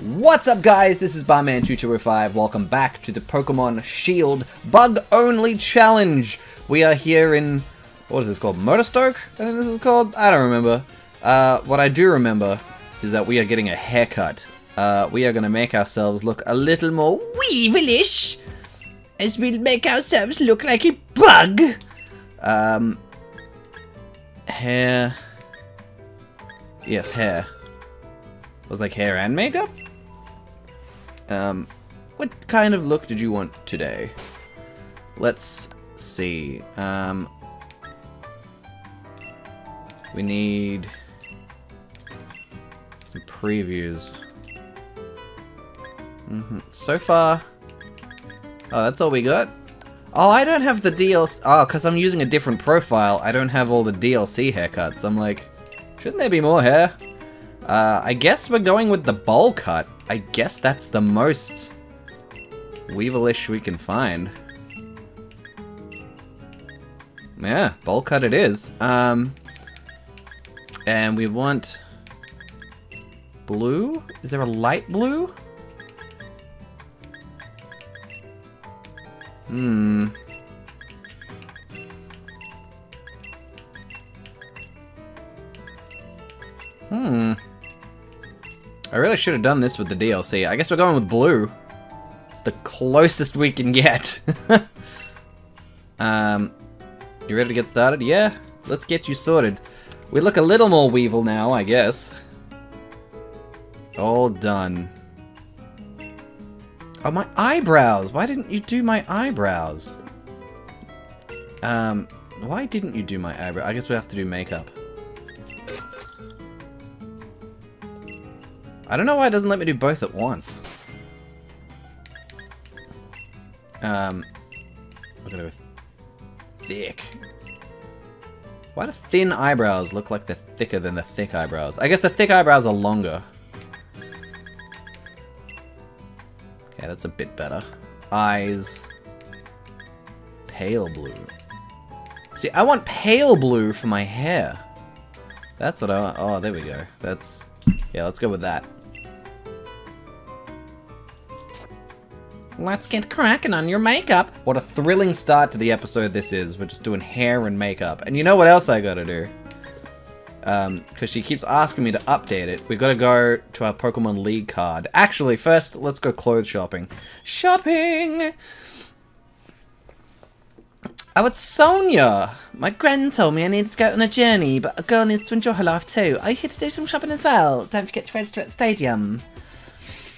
What's up guys, this is Barman2205, welcome back to the Pokemon Shield Bug Only Challenge. We are here in, what is this called, Motostoke? I think this is called? I don't remember. What I do remember is that we are getting a haircut. We are going to make ourselves look a little more Weevilish, as we'll make ourselves look like a bug. Hair. Yes, hair. It was like hair and makeup? What kind of look did you want today? Let's see. We need some previews. So far, oh, that's all we got. Oh, I don't have the DLC. Oh, because I'm using a different profile. I don't have all the DLC haircuts. I'm like, shouldn't there be more hair? I guess we're going with the bowl cut. I guess that's the most Weevilish we can find. Yeah, bowl cut it is. And we want blue? Is there a light blue? I really should have done this with the DLC. I guess we're going with blue. It's the closest we can get. You ready to get started? Yeah, let's get you sorted. We look a little more Weevil now, I guess. All done. Oh, my eyebrows! Why didn't you do my eyebrows? Why didn't you do my eyebrows? I guess we have to do makeup. I don't know why it doesn't let me do both at once. We're gonna go with thick. Why do thin eyebrows look like they're thicker than the thick eyebrows? I guess the thick eyebrows are longer. Okay, that's a bit better. Eyes. Pale blue. See, I want pale blue for my hair. That's what I want. Oh, there we go. That's... yeah, let's go with that. Let's get cracking on your makeup. What a thrilling start to the episode this is. We're just doing hair and makeup. And you know what else I gotta do? Because she keeps asking me to update it. We've gotta go to our Pokemon League card. Actually, first, let's go clothes shopping. Shopping! Oh, it's Sonia! My gran told me I needed to go on a journey, but a girl needs to enjoy her life too. Are you here to do some shopping as well? Don't forget to register at the stadium.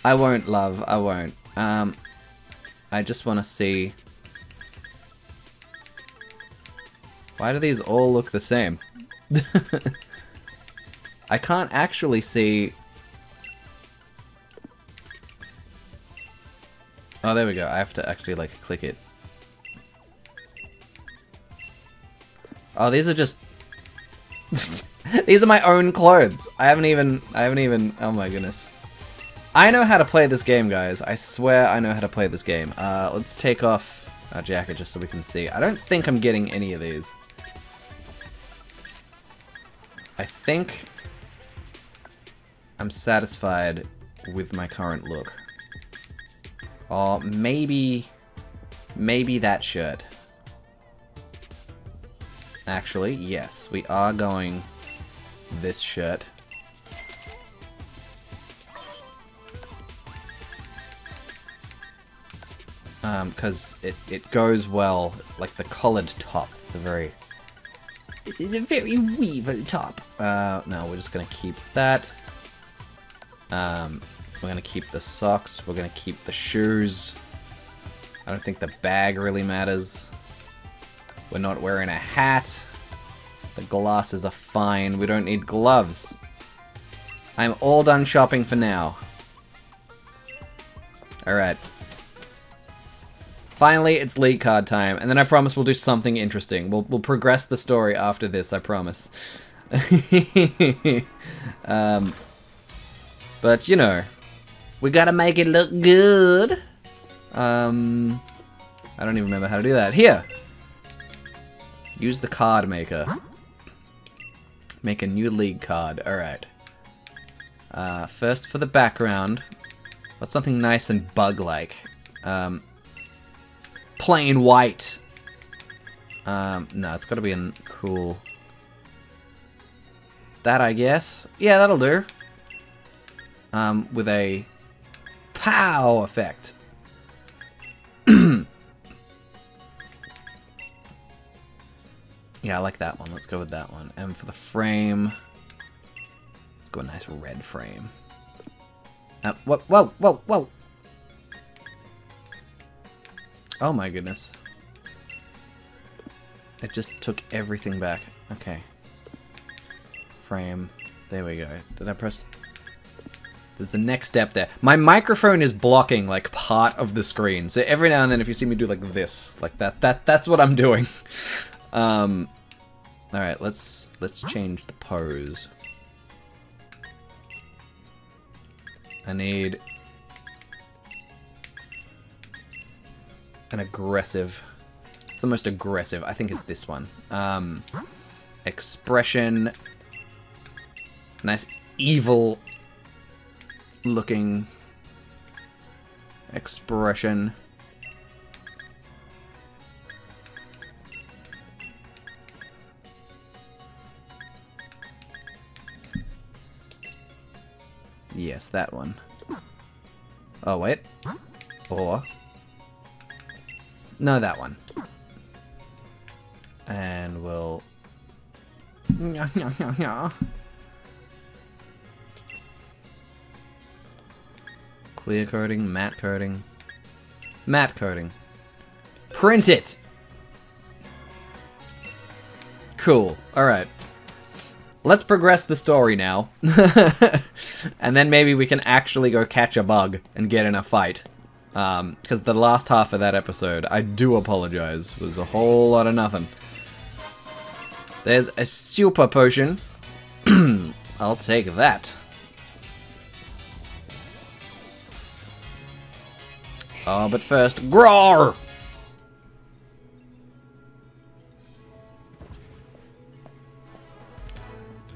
I won't, love. I won't. I just want to see... why do these all look the same? I can't actually see... oh, there we go. I have to actually, like, click it. Oh, these are just... these are my own clothes. I haven't even... oh my goodness. I know how to play this game, guys. I swear I know how to play this game. Let's take off our jacket just so we can see. I don't think I'm getting any of these. I think I'm satisfied with my current look. Or maybe that shirt. Actually, yes, we are going this shirt. Because it goes well, like the collared top. It is a very Weevil top. No, we're just gonna keep that. We're gonna keep the socks. We're gonna keep the shoes. I don't think the bag really matters. We're not wearing a hat. The glasses are fine. We don't need gloves. I'm all done shopping for now. Alright. Finally, it's league card time, and then I promise we'll do something interesting. We'll progress the story after this, I promise. But, you know, we gotta make it look good. I don't even remember how to do that. Here! Use the card maker. Make a new league card, alright. First for the background, What's something nice and bug-like? Plain white. No, it's got to be a cool... That, I guess. Yeah, that'll do. With a pow effect. Yeah, I like that one. Let's go with that one. And for the frame, let's go a nice red frame. Whoa, whoa, whoa, whoa! Oh my goodness. It just took everything back. Okay. Frame. There we go. Did I press... There's the next step there. My microphone is blocking, like, part of the screen. So every now and then if you see me do, like, this, like that's what I'm doing. Alright, let's change the pose. I need an aggressive. It's the most aggressive. I think it's this one. Expression. Nice evil looking expression. Yes, that one. Oh, wait. Or... No, that one. And we'll... Clear coding, matte coding. Matte coding. Print it! Cool. Alright. Let's progress the story now. And then maybe we can actually go catch a bug and get in a fight. Because the last half of that episode, I do apologize, was a whole lot of nothing. There's a super potion. I'll take that. Oh, but first, GROAR!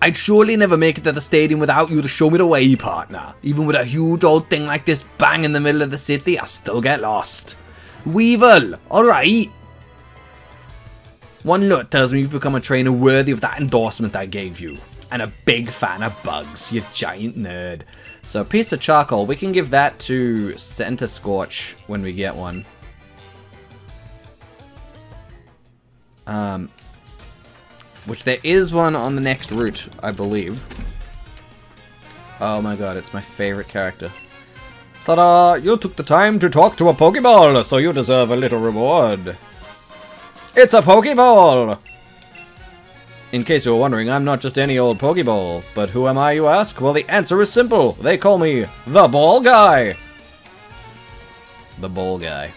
I'd surely never make it to the stadium without you to show me the way, partner. Even with a huge old thing like this bang in the middle of the city, I still get lost. Weevil, alright. One look tells me you've become a trainer worthy of that endorsement I gave you. And a big fan of bugs, you giant nerd. So a piece of charcoal, we can give that to Center Scorch when we get one. Which there is one on the next route, I believe. Oh my god, it's my favorite character. Ta-da! You took the time to talk to a Pokeball, so you deserve a little reward. It's a Pokeball! In case you were wondering, I'm not just any old Pokeball. But who am I, you ask? Well, the answer is simple. They call me the Ball Guy. The Ball Guy.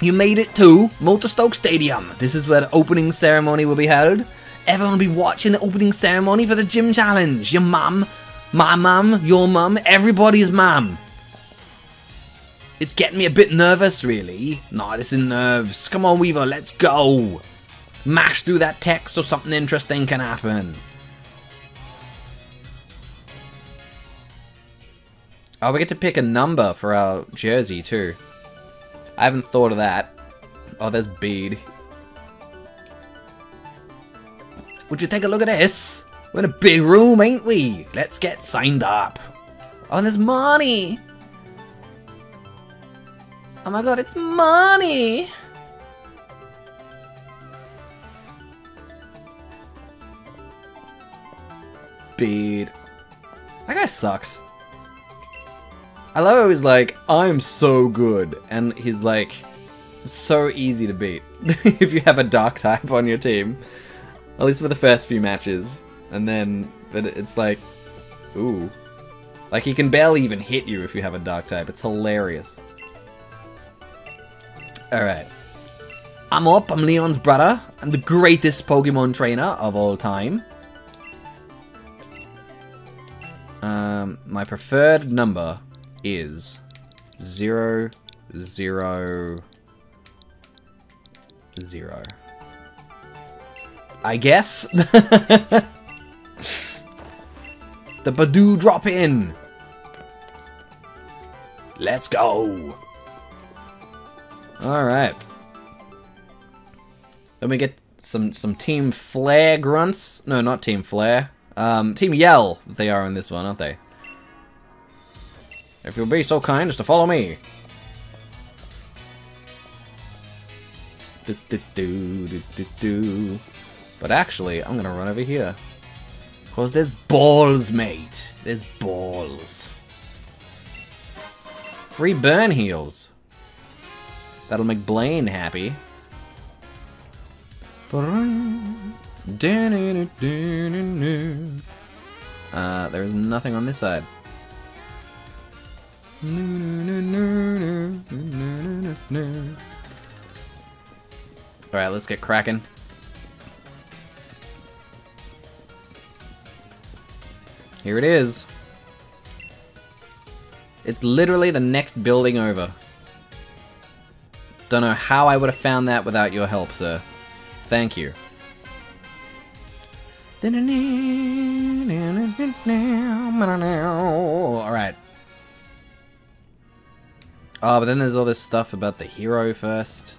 You made it to Motostoke Stadium. This is where the opening ceremony will be held. Everyone will be watching the opening ceremony for the gym challenge. Your mum, my mum, your mum, everybody's mum. It's getting me a bit nervous, really. Nah, this is nerves. Come on, Weaver, let's go. Mash through that text so something interesting can happen. Oh, we get to pick a number for our jersey, too. I haven't thought of that. Oh, there's Bede. Would you take a look at this? We're in a big room, ain't we? Let's get signed up. Oh, and there's Marnie. Oh my god, it's Marnie. Bede. That guy sucks. I love how he's like, I'm so good, and he's like, so easy to beat if you have a dark type on your team, at least for the first few matches, and then, but it's like, ooh, like he can barely even hit you if you have a dark type. It's hilarious. Alright. I'm up, I'm Leon's brother, I'm the greatest Pokemon trainer of all time. My preferred number is 000. I guess. The Badoo drop in. Let's go. All right. Then we get some Team Flare grunts. No, not Team Flare. Team Yell. They are in this one, aren't they? If you'll be so kind as to follow me. But actually, I'm gonna run over here. Cause there's balls, mate. There's balls. 3 burn heals. That'll make Blaine happy. There's nothing on this side. Alright, let's get cracking. Here it is. It's literally the next building over. Don't know how I would have found that without your help, sir. Thank you. Alright. Oh, but then there's all this stuff about the hero first.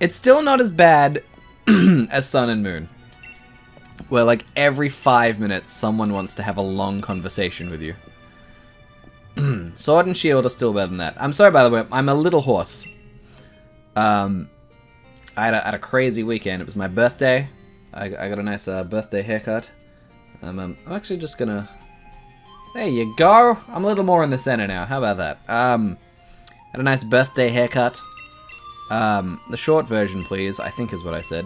It's still not as bad as Sun and Moon, where like every 5 minutes someone wants to have a long conversation with you. Sword and Shield are still better than that. I'm sorry, by the way, I'm a little hoarse. I had a crazy weekend. It was my birthday. I got a nice birthday haircut. I'm actually just gonna... There you go! I'm a little more in the center now. How about that? Had a nice birthday haircut. The short version, please, I think is what I said.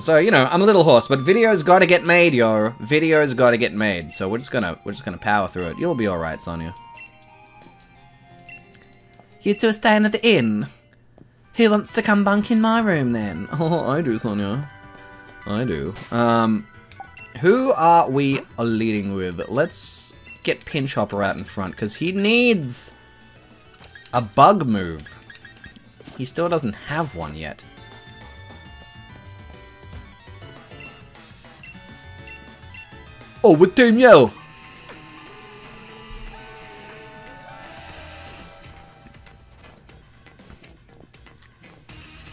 So, you know, I'm a little hoarse, but video's gotta get made, yo. Video's gotta get made. So we're just gonna power through it. You'll be alright, Sonia. You two are staying at the inn. Who wants to come bunk in my room, then? Oh, I do, Sonia. I do. Who are we leading with? Let's get Pinchhopper out in front, because he needs a bug move. He still doesn't have one yet. Oh, with Team Yell!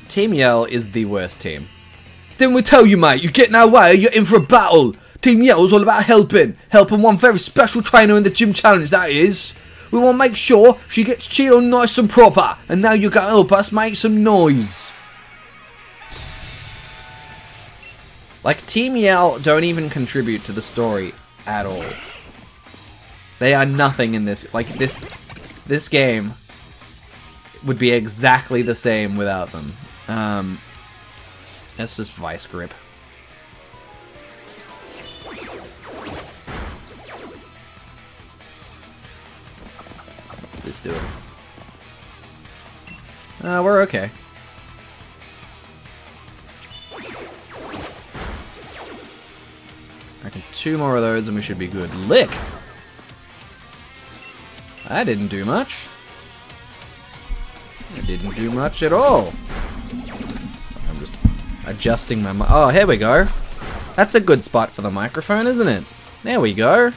Team Yell is the worst team. Didn't we tell you, mate? You get in our way, you're in for a battle! Team Yell's all about helping. Helping one very special trainer in the gym challenge, that is. We want to make sure she gets cheated on nice and proper. And now you gotta help us make some noise. Like, Team Yell don't even contribute to the story at all. They are nothing in this. Like, this game would be exactly the same without them. That's just Vice Grip. What's this doing? We're okay. I can 2 more of those and we should be good. Lick! I didn't do much. I didn't do much at all. I'm just adjusting my mic. Oh, here we go. That's a good spot for the microphone, isn't it? There we go.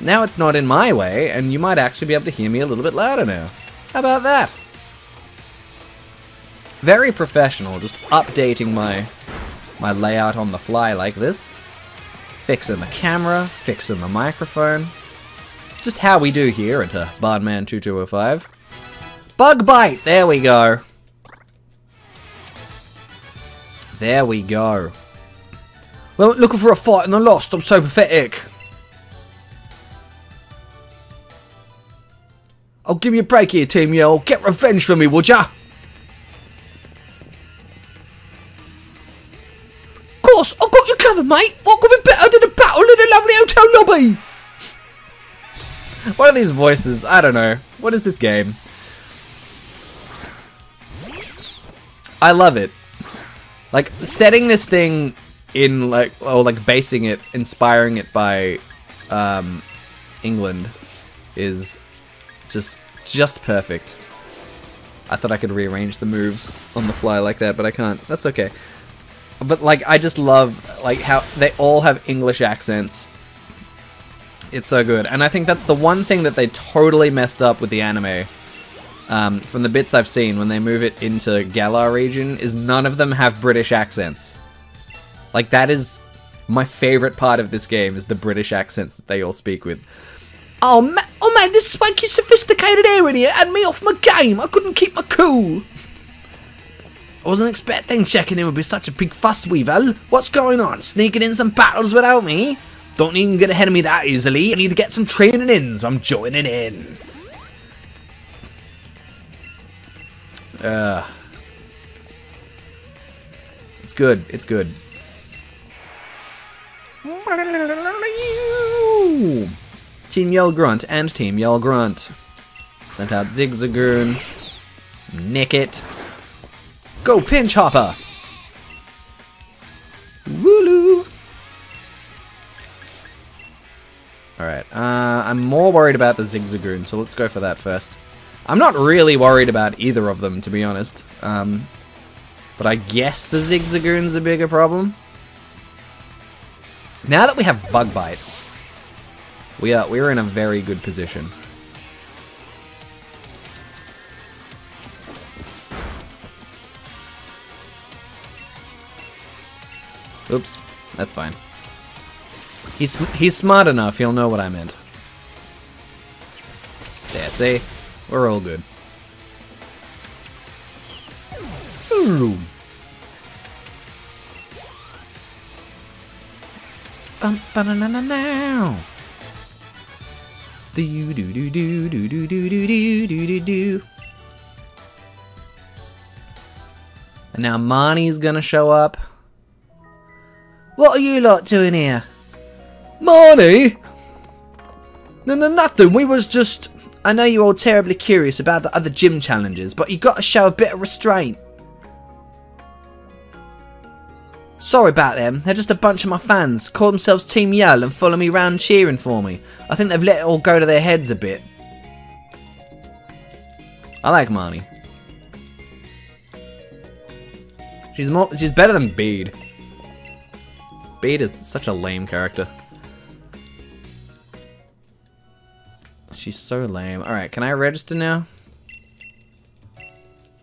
Now it's not in my way, and you might actually be able to hear me a little bit louder now. How about that? Very professional, just updating my layout on the fly like this. Fixing the camera, fixing the microphone. It's just how we do here at Barman2205. Bug bite! There we go. There we go. Well, looking for a fight and I lost. I'm so pathetic. I'll give you a break here, Team Yell. Get revenge for me, would ya? Of course, I've got you covered, mate. What could be better than a battle in a lovely hotel lobby? What are these voices? I don't know. What is this game? I love it. Like, setting this thing in, like, or like basing it, inspiring it by England is just perfect. I thought I could rearrange the moves on the fly like that, but I can't. That's okay. But like, I just love like how they all have English accents. It's so good. And I think that's the one thing that they totally messed up with the anime. From the bits I've seen, when they move it into Galar region, is none of them have British accents. Like, that is my favorite part of this game, is the British accents that they all speak with. Oh man, this swanky sophisticated air in here had me off my game. I couldn't keep my cool. I wasn't expecting checking in would be such a big fuss, Weevil. What's going on? Sneaking in some battles without me? Don't even get ahead of me that easily. I need to get some training in, so I'm joining in. It's good. It's good. Team Yell Grunt and Team Yell Grunt. Sent out Zigzagoon. Nick it. Go Pinchhopper! Wooloo! Alright, I'm more worried about the Zigzagoon, so let's go for that first. I'm not really worried about either of them, to be honest. But I guess the Zigzagoon's a bigger problem. Now that we have Bug Bite, we're in a very good position. Oops, that's fine. He's smart enough, he'll know what I meant. There, see? We're all good. Ooh. Bum ba na na na now. Do do do do do do do do do do do do. And now Marnie's gonna show up. What are you lot doing here? Marnie? No, nothing. We was just... I know you're all terribly curious about the other gym challenges, but you got to show a bit of restraint. Sorry about them. They're just a bunch of my fans. Call themselves Team Yell and follow me round cheering for me. I think they've let it all go to their heads a bit. I like Marnie. She's better than Bede. Bede is such a lame character. She's so lame. Alright, can I register now?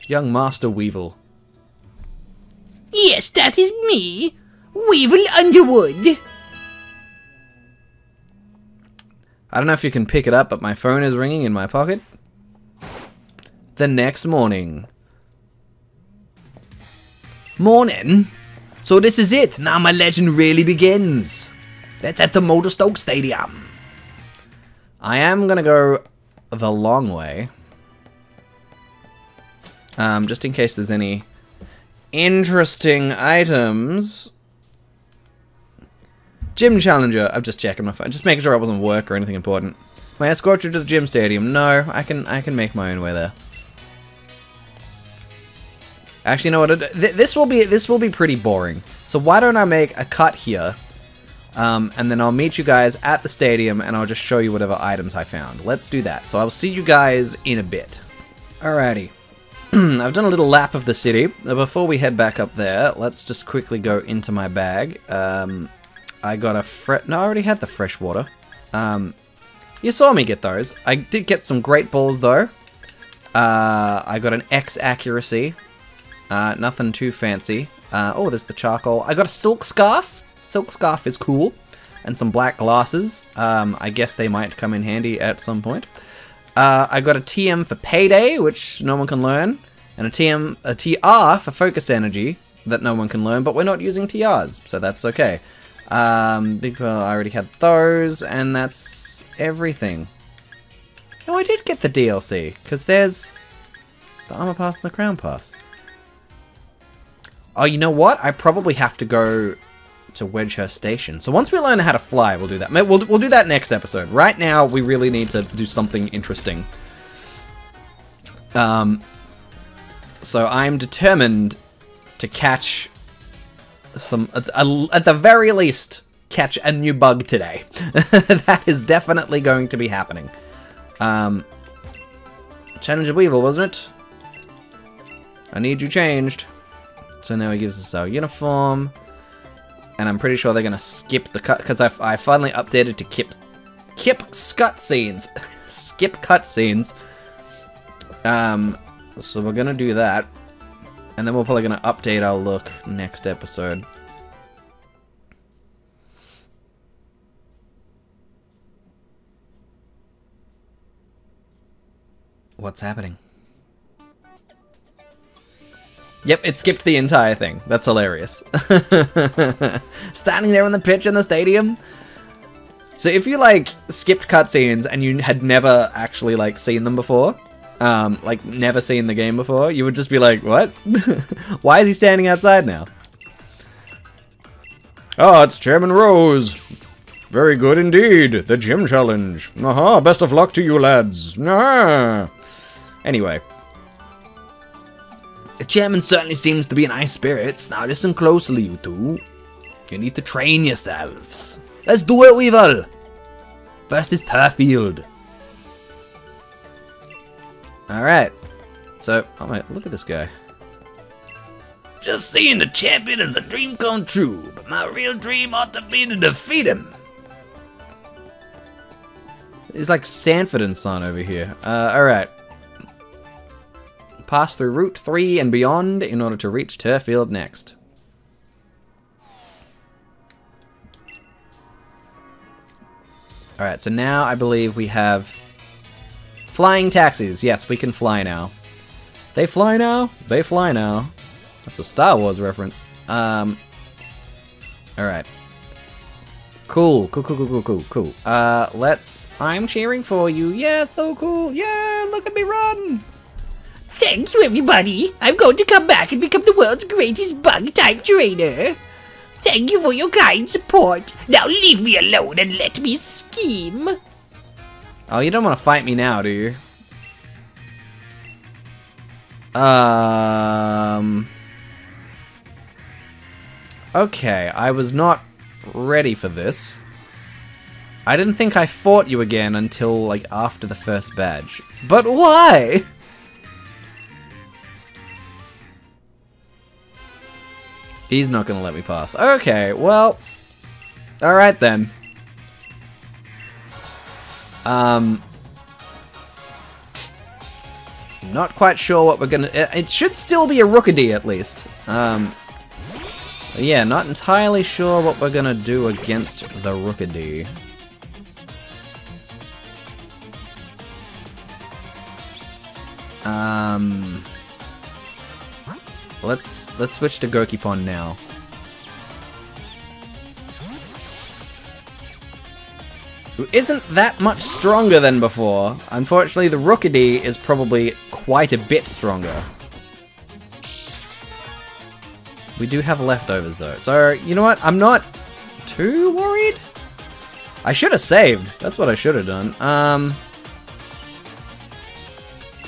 Young Master Weevil. Yes, that is me, Weevil Underwood. I don't know if you can pick it up, but my phone is ringing in my pocket. The next morning. Morning? So this is it. Now my legend really begins. Let's head to Motostoke Stadium. I am gonna go the long way, just in case there's any interesting items. Gym Challenger. I'm just checking my phone, just making sure I wasn't work or anything important. May I escort you to the gym stadium? No, I can make my own way there. Actually, you know what? This will be pretty boring. So why don't I make a cut here? And then I'll meet you guys at the stadium and I'll just show you whatever items I found. Let's do that. So I'll see you guys in a bit. Alrighty. I've done a little lap of the city. Before we head back up there, let's just quickly go into my bag. I got a no, I already had the fresh water. You saw me get those. I did get some great balls though. I got an X accuracy. Nothing too fancy. Oh, there's the charcoal. I got a silk scarf. Silk scarf is cool, and some black glasses. I guess they might come in handy at some point. I got a TM for Payday, which no one can learn, and a TR for Focus Energy that no one can learn, but we're not using TRs, so that's okay. Big Pearl, I already had those, and that's everything. No, I did get the DLC, because there's the Armor Pass and the Crown Pass. Oh, you know what? I probably have to go to Wedgehurst Station. So once we learn how to fly, we'll do that. We'll do that next episode. Right now, we really need to do something interesting. So I'm determined to catch some, at the very least, catch a new bug today. That is definitely going to be happening. Challenger Weevil, wasn't it? I need you changed. So now he gives us our uniform. And I'm pretty sure they're going to skip the cut, because I finally updated to skip cutscenes. So we're gonna do that, and then we're probably gonna update our look next episode. What's happening? Yep, it skipped the entire thing. That's hilarious. Standing there on the pitch in the stadium. So if you like skipped cutscenes and you had never actually like seen them before, like never seen the game before, you would just be like, what? Why is he standing outside now? Oh, it's Chairman Rose. Very good indeed. The gym challenge. Aha, best of luck to you lads. Nah. Anyway. The chairman certainly seems to be in high spirits. Now listen closely, you two. You need to train yourselves. Let's do it, Weevil! First is Turffield. Alright. So, oh my, look at this guy. Just seeing the champion is a dream come true, but my real dream ought to be to defeat him. He's like Sanford and Son over here. Alright. Pass through Route 3 and beyond in order to reach Turffield next. Alright, so now I believe we have flying taxis. Yes, we can fly now. They fly now? They fly now. That's a Star Wars reference. Alright. Cool. I'm cheering for you. Yeah, so cool. Yeah, look at me run. Thank you, everybody. I'm going to come back and become the world's greatest bug-type trainer. Thank you for your kind support. Now leave me alone and let me scheme. Oh, you don't want to fight me now, do you? Okay, I was not ready for this. I didn't think I fought you again until, like, after the first badge. But why? He's not gonna let me pass. Okay, well, all right then. Not quite sure what we're gonna. It should still be a Rookidee at least. Yeah, not entirely sure what we're gonna do against the Rookidee. Let's switch to Gokie Pond now. Who isn't that much stronger than before. Unfortunately, the Rookidee is probably quite a bit stronger. We do have leftovers though. So, you know what? I'm not too worried. I should have saved. That's what I should have done.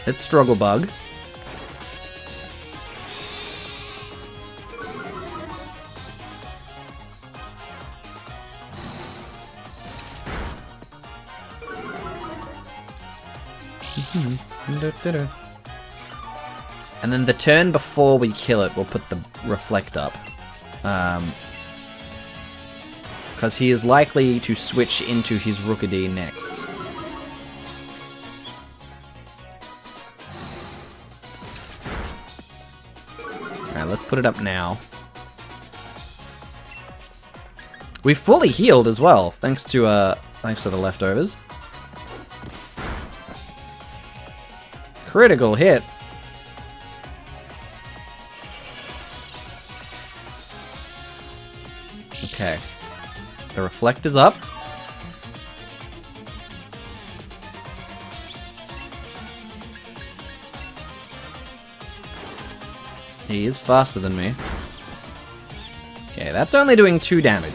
It's Struggle Bug. And then the turn before we kill it, we'll put the reflect up. Because he is likely to switch into his Rookidee next. Alright, let's put it up now. We fully healed as well, thanks to the leftovers. Critical hit. Okay. The reflect is up. He is faster than me. Okay, that's only doing 2 damage.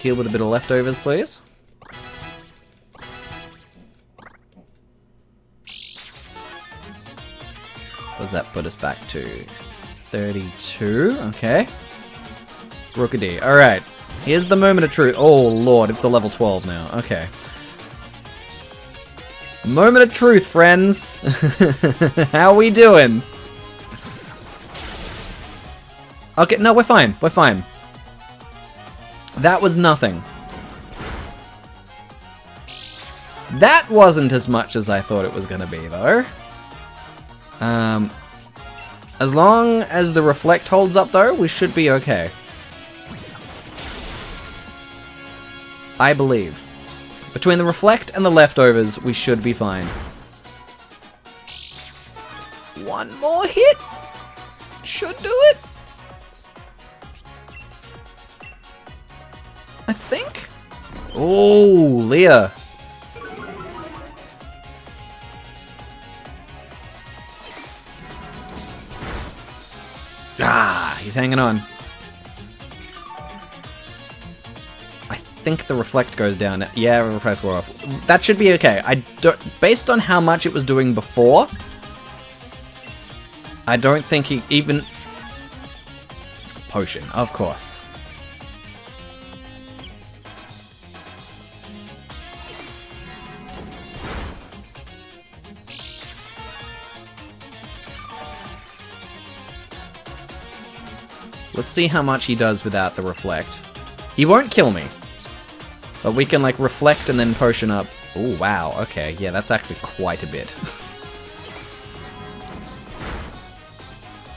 Heal with a bit of leftovers, please. Does that put us back to 32? Okay. Rookidee. Alright. Here's the moment of truth. Oh, Lord. It's a level 12 now. Okay. Moment of truth, friends. How we doing? Okay, no, we're fine. We're fine. That was nothing. That wasn't as much as I thought it was going to be, though. As long as the reflect holds up, though, we should be okay. I believe. Between the reflect and the leftovers, we should be fine. One more hit should do it, I think. Oh, Leah. Ah, he's hanging on. I think the reflect goes down. Yeah, reflect wore off. That should be okay. I don't, based on how much it was doing before, I don't think he even... It's a potion, of course. Let's see how much he does without the reflect. He won't kill me. But we can, like, reflect and then potion up. Oh, wow, okay. Yeah, that's actually quite a bit.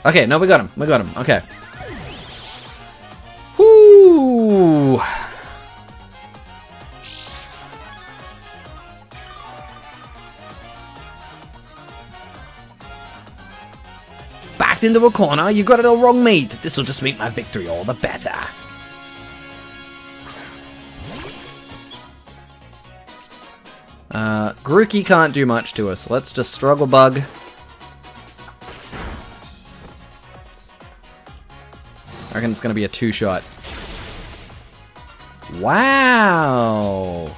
Okay, no, we got him. We got him. Okay. Whoo! Backed into a corner. You got it all wrong, mate. This will just make my victory all the better. Grookey can't do much to us. Let's just struggle bug. I reckon it's gonna be a two-shot. Wow!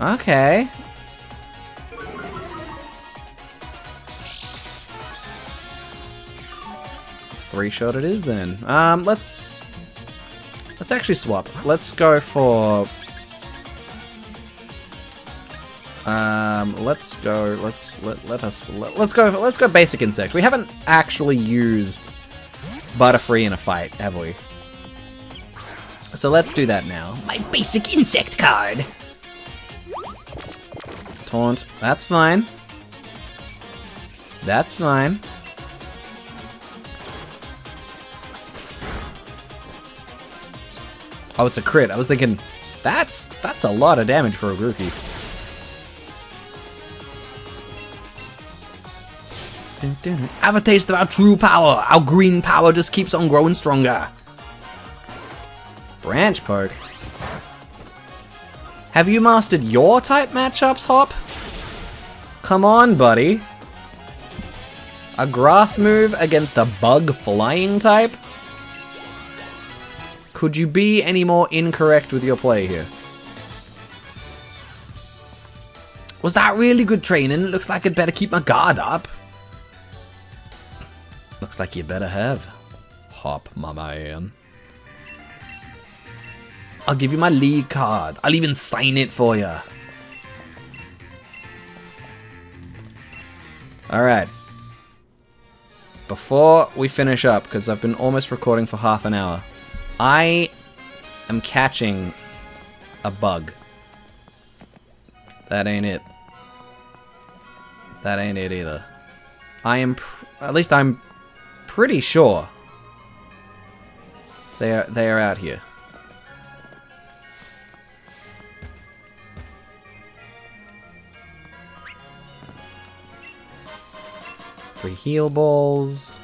Okay. Three-shot it is then. Let's actually swap. Let's go for... Let's go basic insect. We haven't actually used Butterfree in a fight, have we? So let's do that now. My basic insect card! Taunt. That's fine. That's fine. Oh, it's a crit. I was thinking, that's a lot of damage for a Grookey. Have a taste of our true power. Our green power just keeps on growing stronger. Branch poke. Have you mastered your type matchups, Hop? Come on, buddy. A grass move against a bug flying type? Could you be any more incorrect with your play here? Was that really good training? Looks like I'd better keep my guard up. Looks like you better have, Hop, my man. I'll give you my league card. I'll even sign it for you. Alright. Before we finish up, because I've been almost recording for half an hour, I am catching a bug. That ain't it. That ain't it either. I am... at least I'm... pretty sure they are out here. Three heal balls.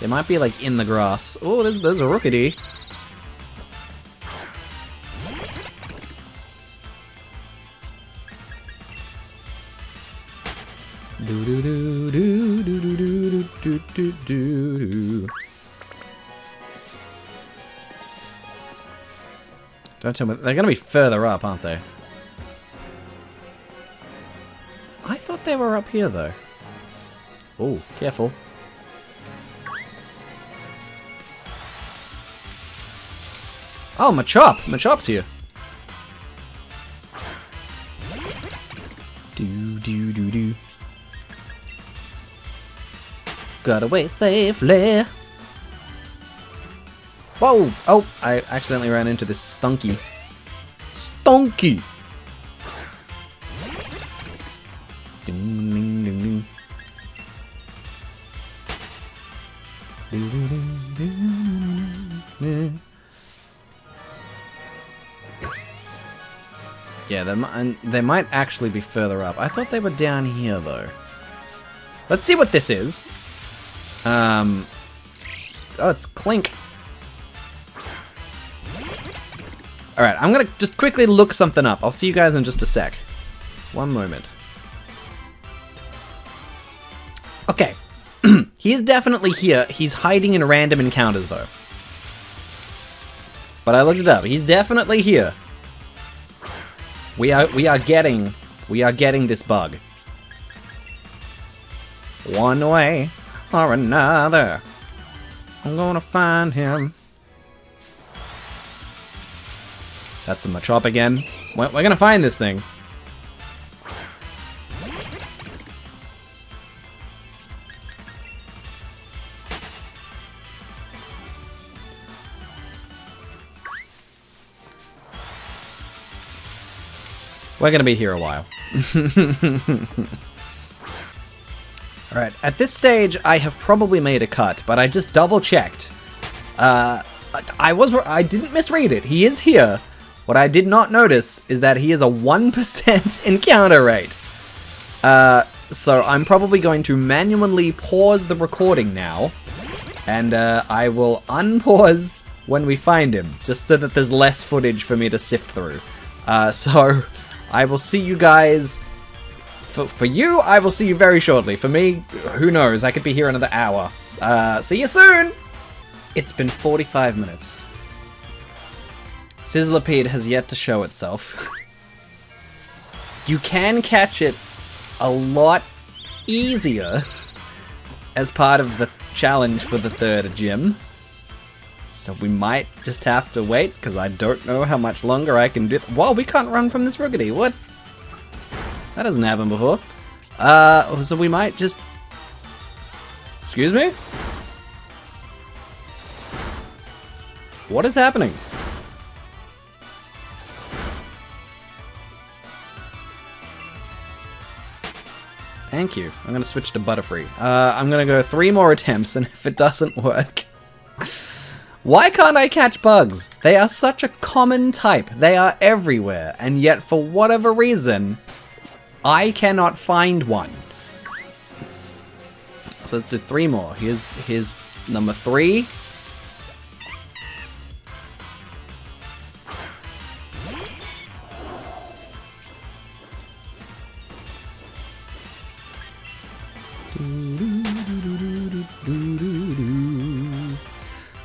They might be like in the grass. Oh, there's a Rookidee. Don't tell me they're gonna be further up, aren't they? I thought they were up here though. Oh, careful. Oh, Machop! Machop's here. Got away safely. Whoa! Oh, I accidentally ran into this Stunky. Stunky! Ding, ding, ding, ding. Ding, ding, ding, ding. Yeah, they might actually be further up. I thought they were down here, though. Let's see what this is. Oh, it's Clink. Alright, I'm gonna just quickly look something up. I'll see you guys in just a sec. One moment. Okay. He is definitely here. He's hiding in random encounters, though. But I looked it up. He's definitely here. We are getting this bug. One way or another. I'm gonna find him. That's a Machop again. We're gonna find this thing. We're gonna be here a while. Alright, at this stage I have probably made a cut, but I just double checked. I didn't misread it. He is here. What I did not notice is that he is a 1% encounter rate. So I'm probably going to manually pause the recording now, and I will unpause when we find him, just so that there's less footage for me to sift through. So I will see you guys. For you, I will see you very shortly. For me, who knows? I could be here another hour. See you soon. It's been 45 minutes. Sizzlipede has yet to show itself. You can catch it a lot easier as part of the challenge for the third gym. So we might just have to wait, because I don't know how much longer I can do. Whoa, we can't run from this Rookidee. What? That doesn't happen before. So we might just... Excuse me? What is happening? Thank you. I'm gonna switch to Butterfree. I'm gonna go 3 more attempts, and if it doesn't work... Why can't I catch bugs? They are such a common type. They are everywhere, and yet for whatever reason, I cannot find one. So let's do 3 more. Here's number 3.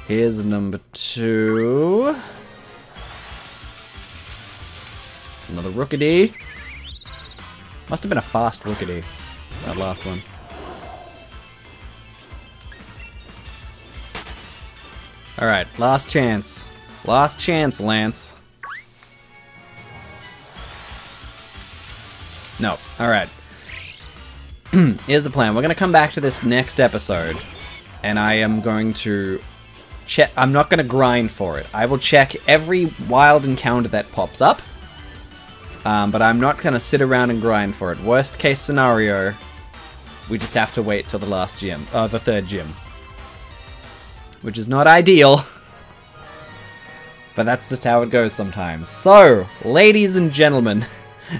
Here's number 2. It's another Rookidee. Must have been a fast Rookidee, that last one. Alright, last chance. Last chance, Lance. No, alright. Here's the plan. We're gonna come back to this next episode, and I am going to... I'm not gonna grind for it. I will check every wild encounter that pops up, but I'm not gonna sit around and grind for it. Worst case scenario, we just have to wait till the last gym, the third gym, which is not ideal, but that's just how it goes sometimes. So, ladies and gentlemen,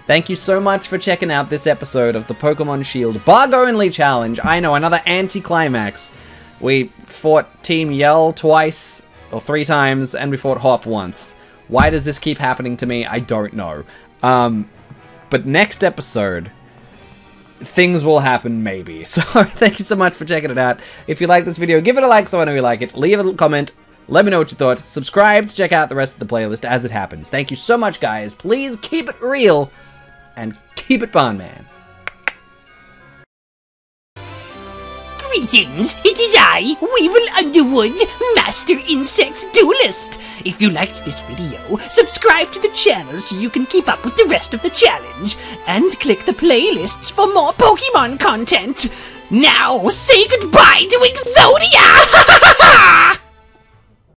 thank you so much for checking out this episode of the Pokemon Shield Bug Only Challenge. I know, another anti-climax. We fought Team Yell twice, or 3 times, and we fought Hop once. Why does this keep happening to me? I don't know. But next episode, things will happen maybe. So thank you so much for checking it out. If you like this video, give it a like so I know you like it. Leave a comment. Let me know what you thought. Subscribe to check out the rest of the playlist as it happens. Thank you so much, guys. Please keep it real and keep it Barman. Greetings, it is I, Weevil Underwood, Master Insect Duelist. If you liked this video, subscribe to the channel so you can keep up with the rest of the challenge, and click the playlists for more Pokemon content. Now say goodbye to Exodia!